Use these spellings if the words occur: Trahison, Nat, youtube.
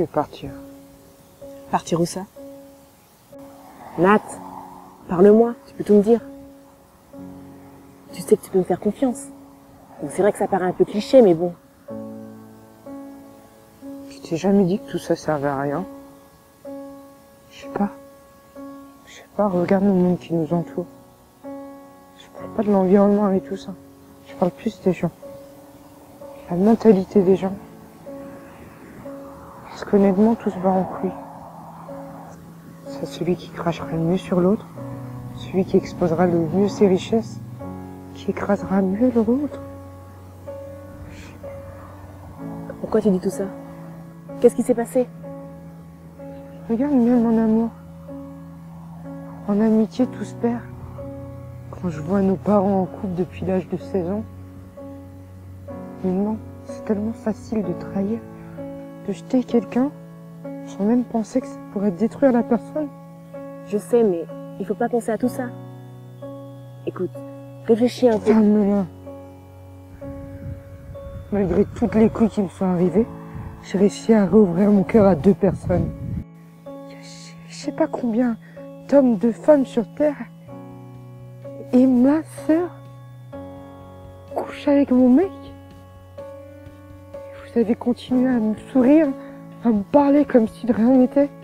veux partir. Partir où ça? Nat, parle-moi, tu peux tout me dire. Tu sais que tu peux me faire confiance. Donc c'est vrai que ça paraît un peu cliché, mais bon. Tu t'es jamais dit que tout ça servait à rien? Je sais pas, regarde le monde qui nous entoure. Je parle pas de l'environnement et tout ça. Je parle plus des gens. La mentalité des gens. Parce qu'honnêtement, tout se bat en couille. C'est celui qui crachera le mieux sur l'autre, celui qui exposera le mieux ses richesses, qui écrasera mieux l'autre. Pourquoi tu dis tout ça? Qu'est-ce qui s'est passé? Regarde, même en amour, en amitié, tout se perd. Quand je vois nos parents en couple depuis l'âge de 16 ans, mais non, c'est tellement facile de trahir, de jeter quelqu'un sans même penser que ça pourrait détruire la personne. Je sais, mais il faut pas penser à tout ça. Écoute, réfléchis un peu. Ferme-la. Malgré toutes les couilles qui me sont arrivées, j'ai réussi à rouvrir mon cœur à deux personnes. Je sais pas combien d'hommes, de femmes sur Terre. Et ma sœur couche avec mon mec. Vous avez continué à me sourire, à me parler comme si de rien n'était.